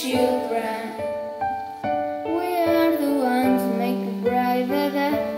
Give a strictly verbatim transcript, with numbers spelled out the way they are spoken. Children, we are the ones who make it brighter than